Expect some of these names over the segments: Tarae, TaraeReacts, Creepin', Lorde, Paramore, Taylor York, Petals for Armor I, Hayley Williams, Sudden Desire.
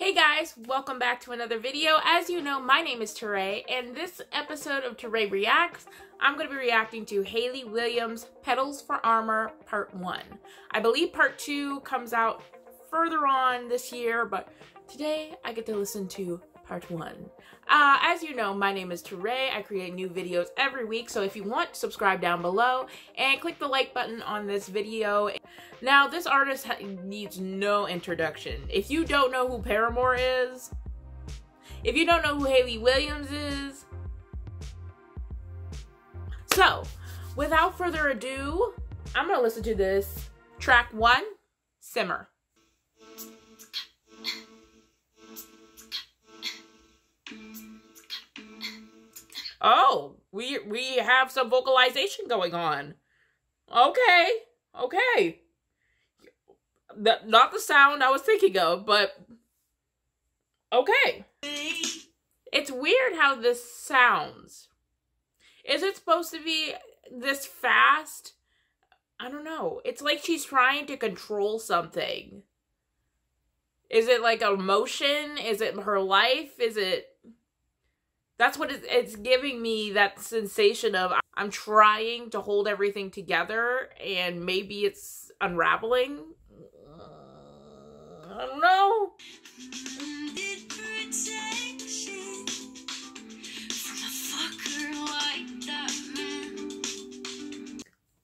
Hey guys, welcome back to another video. As you know, my name is Tarae, and this episode of Tarae Reacts, I'm going to be reacting to Hayley Williams' Petals for Armor Part 1. I believe Part 2 comes out further on this year, but today I get to listen to Part 1. As you know, my name is Tarae. I create new videos every week, so if you want, subscribe down below and click the like button on this video. Now, this artist needs no introduction. If you don't know who Paramore is, if you don't know who Hayley Williams is, so without further ado, I'm gonna listen to this track 1, Simmer. Oh, we have some vocalization going on. Okay. Okay. Not the sound I was thinking of, but okay. It's weird how this sounds. Is it supposed to be this fast? I don't know. It's like she's trying to control something. Is it like a motion? Is it her life? Is it... That's what it's giving me, that sensation of I'm trying to hold everything together and maybe it's unraveling. I don't know.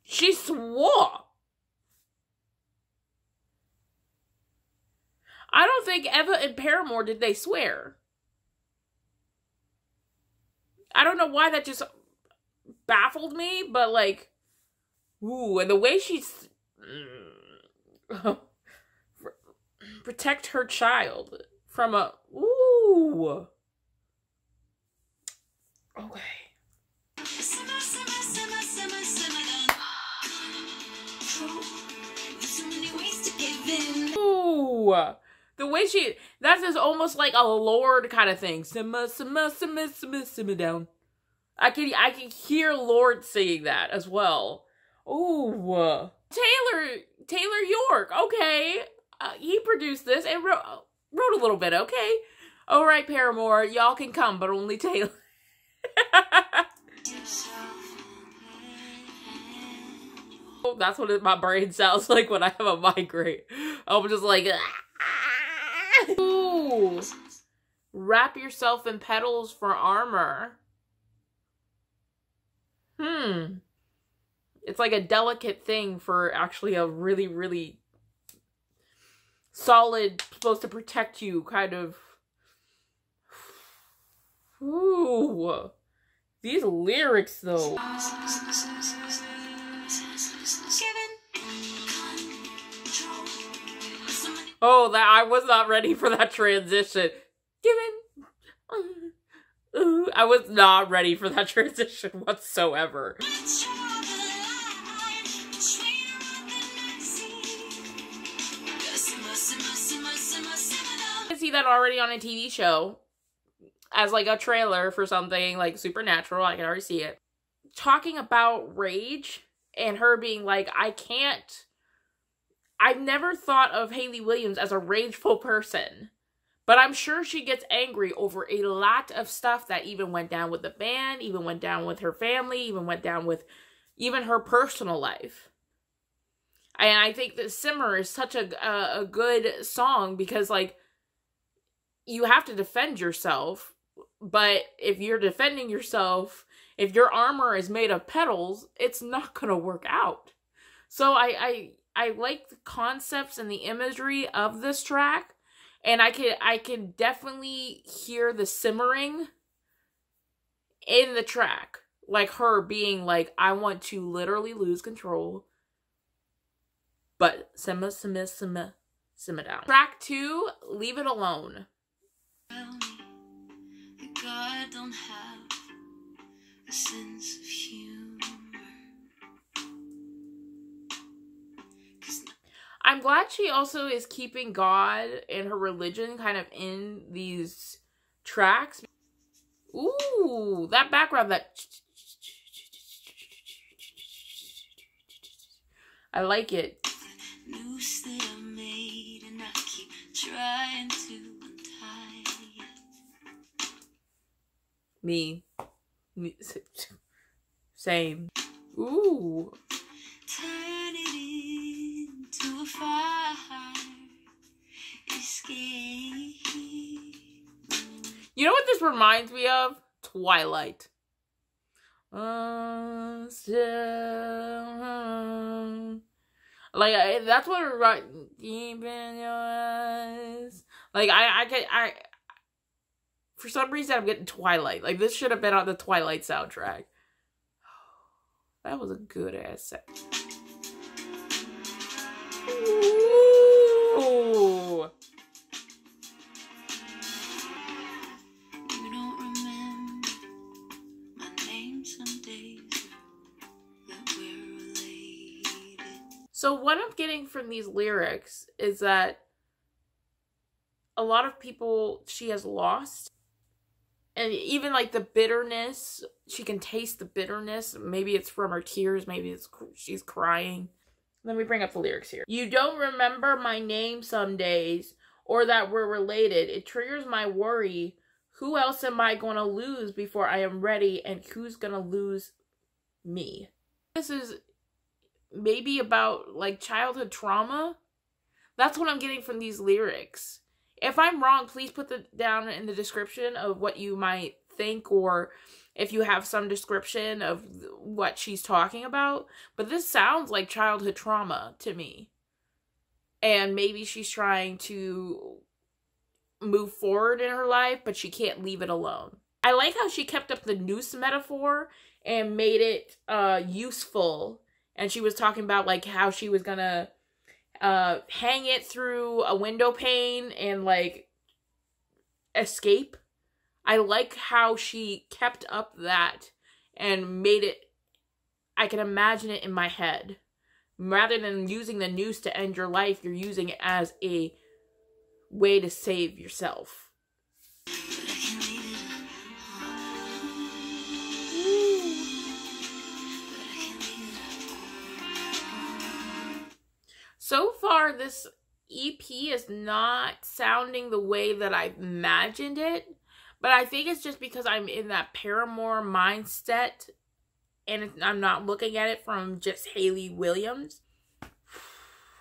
She swore. I don't think ever in Paramore did they swear. I don't know why that just baffled me, but like, ooh, and the way she's protect her child from a, ooh. Okay. Ooh. The way she, that is almost like a Lorde kind of thing. Simma, simma, simma, simma, simma down. I can hear Lorde singing that as well. Ooh. Taylor York. Okay. He produced this and wrote a little bit. Okay. All right, Paramore. Y'all can come, but only Taylor. Oh, that's what my brain sounds like when I have a migraine. I'm just like, ah. Ooh. Wrap yourself in petals for armor. It's like a delicate thing for actually a really, really solid, supposed to protect you kind of. Ooh. These lyrics though. Oh, that I was not ready for that transition. I was not ready for that transition whatsoever. I can see that already on a TV show as like a trailer for something like Supernatural. I can already see it. Talking about rage and her being like, I can't. I've never thought of Hayley Williams as a rageful person, but I'm sure she gets angry over a lot of stuff that even went down with the band, even went down with her family, even went down with even her personal life. And I think that Simmer is such a good song because, like, you have to defend yourself, but if you're defending yourself, if your armor is made of petals, it's not going to work out. So I like the concepts and the imagery of this track, and I can definitely hear the simmering in the track, like her being like, I want to literally lose control, but simmer, simmer, simmer, simmer down. Track 2, Leave It Alone. Well, God don't have a sense of humor. I'm glad she also is keeping God and her religion kind of in these tracks. Ooh, that background, that... I like it. Noose that I made and I keep trying to untie. me same. Ooh. Turn it into a fire. Escape. You know what this reminds me of? Twilight. Like that's what it right deep in your eyes. Like I for some reason I'm getting Twilight. Like this should have been on the Twilight soundtrack. That was a good ass set. Ooh. So what I'm getting from these lyrics is that a lot of people she has lost, and even like the bitterness, she can taste the bitterness. Maybe it's from her tears, maybe it's she's crying. Let me bring up the lyrics here. You don't remember my name some days, or that we're related. It triggers my worry. Who else am I going to lose before I am ready, and who's going to lose me? This is maybe about like childhood trauma. That's what I'm getting from these lyrics. If I'm wrong, please put that down in the description of what you might think, or if you have some description of what she's talking about. But this sounds like childhood trauma to me. And maybe she's trying to move forward in her life, but she can't leave it alone. I like how she kept up the noose metaphor and made it useful. And she was talking about like how she was gonna hang it through a window pane and like escape. I like how she kept up that and made it, I can imagine it in my head. Rather than using the noose to end your life, you're using it as a way to save yourself. So far, this EP is not sounding the way that I imagined it, but I think it's just because I'm in that Paramore mindset and I'm not looking at it from just Hayley Williams.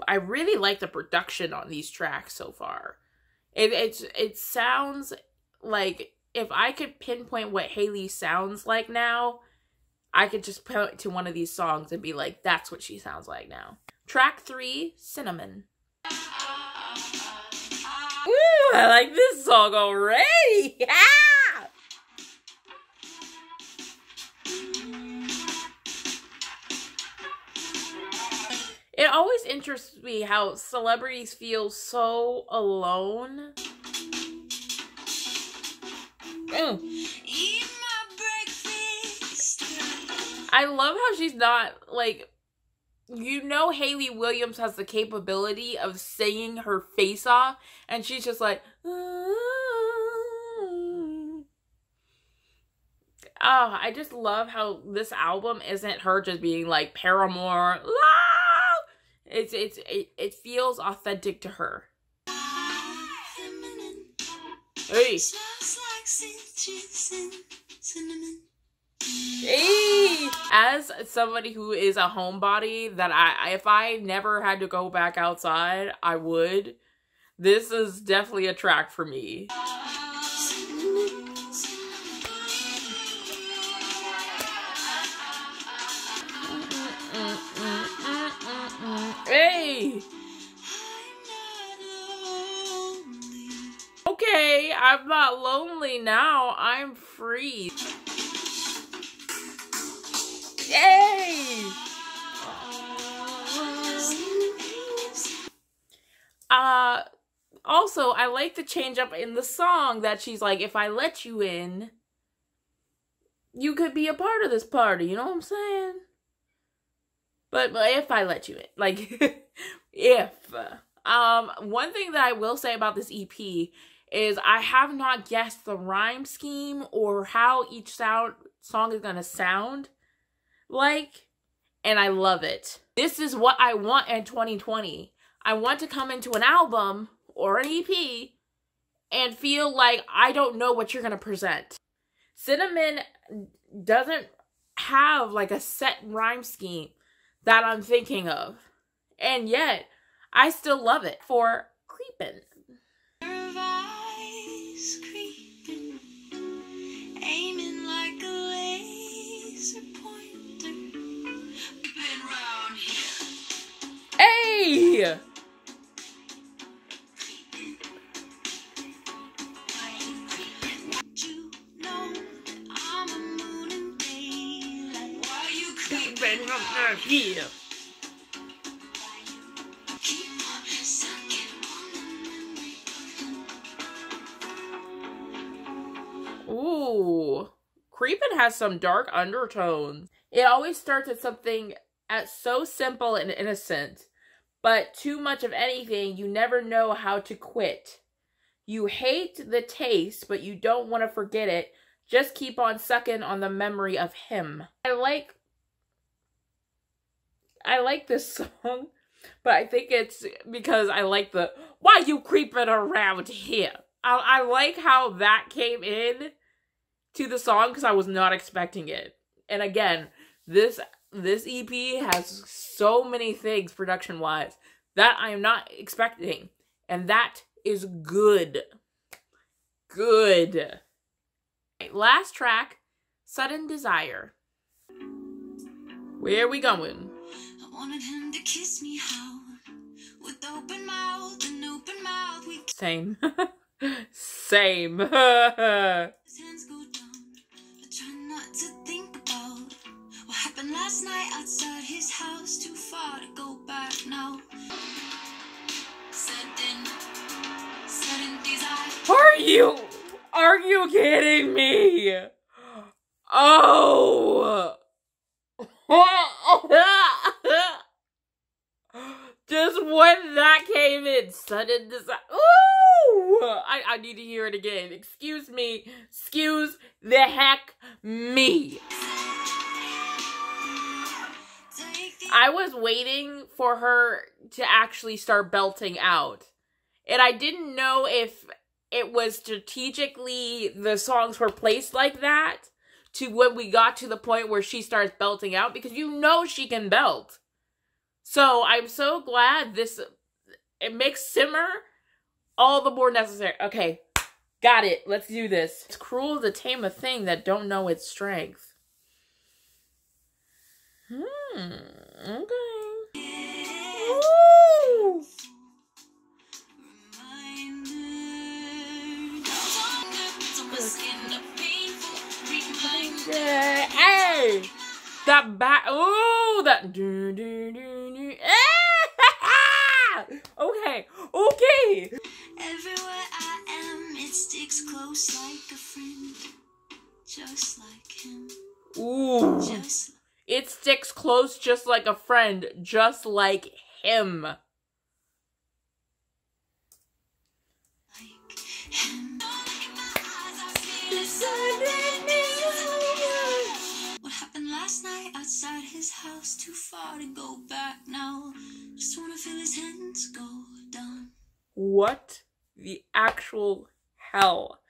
I really like the production on these tracks so far. It sounds like if I could pinpoint what Hayley sounds like now, I could just point to one of these songs and be like, that's what she sounds like now. Track 3, Cinnamon. Ooh, I like this song already. Yeah! It always interests me how celebrities feel so alone. I love how she's not like, you know, Hayley Williams has the capability of singing her face off, and she's just like, oh, I just love how this album isn't her just being like Paramore. Ah! It feels authentic to her. Hey. Hey. As somebody who is a homebody, that if I never had to go back outside, I would. This is definitely a track for me. Hey. Okay, I'm not lonely now. I'm free. Yay! Also, I like the change up in the song that she's like, if I let you in, you could be a part of this party, you know what I'm saying? But if I let you in, like, if. One thing that I will say about this EP is I have not guessed the rhyme scheme or how each song is gonna sound like, and I love it. This is what I want in 2020. I want to come into an album or an EP and feel like I don't know what you're gonna present. Cinnamon doesn't have like a set rhyme scheme that I'm thinking of. And yet, I still love it for creepin'. Hey! Yeah. Ooh, creepin' has some dark undertones. It always starts at something so simple and innocent, but too much of anything, you never know how to quit. You hate the taste, but you don't want to forget it. Just keep on sucking on the memory of him. I like this song, but I think it's because I like the, why you creeping around here? I like how that came in to the song because I was not expecting it. And again, this EP has so many things production-wise that I am not expecting. And that is good. Good. Right, last track, Sudden Desire. Where are we going? Wanted him to kiss me hard with open mouth and open mouth. We same. Same. His hands go down. I try not to think about what happened last night outside his house. Too far to go back now. Sudden desire. Are you kidding me? Oh. Just when that came in, sudden desire. Ooh! I need to hear it again. Excuse me. Excuse the heck me. I was waiting for her to actually start belting out. And I didn't know if it was strategically the songs were placed like that to when we got to the point where she starts belting out, because you know she can belt. So I'm so glad this, it makes simmer all the more necessary. Okay, got it. Let's do this. It's cruel to tame a thing that don't know its strength. Okay. Woo! Yeah. Hey! That back, oh, that do do do do. Okay, okay. Everywhere I am, it sticks close like a friend, just like him. Ooh, just like it sticks close, just like a friend, just like him. Like him. Last night outside his house, too far to go back now. Just wanna feel his hands go down. What the actual hell?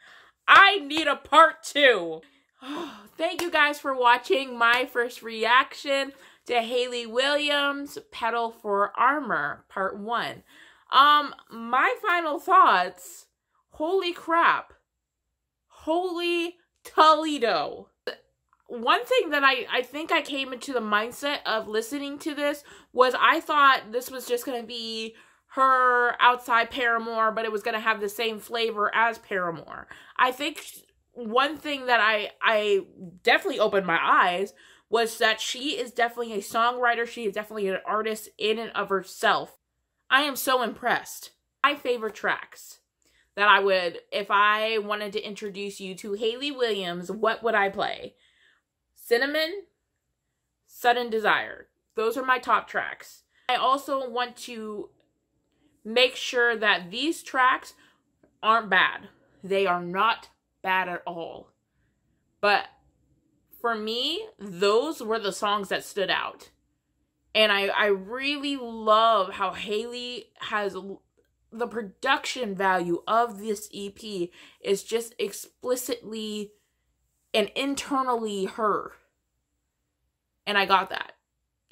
I need a part 2. Oh, thank you guys for watching my first reaction to Hayley Williams' Petal for Armor Part 1. My final thoughts. Holy crap. Holy Toledo. One thing that I think I came into the mindset of listening to this was I thought this was just going to be her outside Paramore, but it was going to have the same flavor as Paramore. I think one thing that I definitely opened my eyes was that she is definitely a songwriter. She is definitely an artist in and of herself. I am so impressed. My favorite tracks that I would, if I wanted to introduce you to Hayley Williams, what would I play? Cinnamon, Sudden Desire. Those are my top tracks. I also want to make sure that these tracks aren't bad. They are not bad at all. But for me, those were the songs that stood out. And I really love how Hayley has the production value of this EP is just explicitly and internally her. And I got that.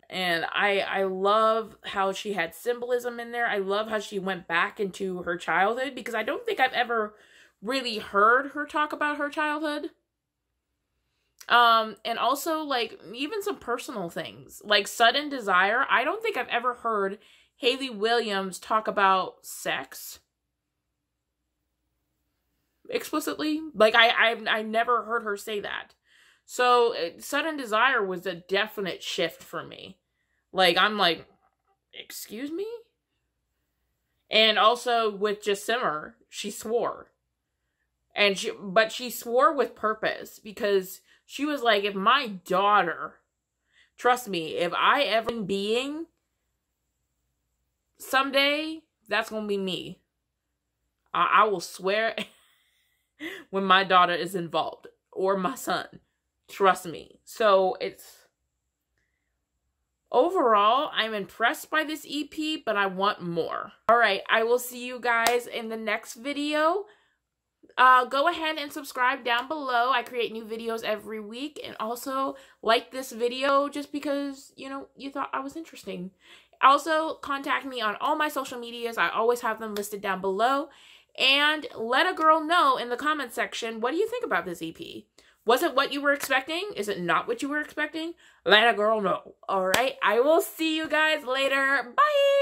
And I love how she had symbolism in there. I love how she went back into her childhood, because I don't think I've ever really heard her talk about her childhood. And also, like, even some personal things. Like, sudden desire. I don't think I've ever heard Hayley Williams talk about sex explicitly. Like, I've never heard her say that. So, sudden desire was a definite shift for me. Like, I'm like, excuse me? And also with Jessimer, she swore. And she swore with purpose, because she was like, if my daughter, trust me, if I ever am being someday, that's going to be me. I will swear when my daughter is involved, or my son. Trust me. So it's, overall, I'm impressed by this EP, but I want more. All right, I will see you guys in the next video. Go ahead and subscribe down below. I create new videos every week, and also like this video just because, you know, you thought I was interesting. Also, contact me on all my social medias. I always have them listed down below. And let a girl know in the comment section, what do you think about this EP? Was it what you were expecting? Is it not what you were expecting? Let a girl know. All right, I will see you guys later. Bye!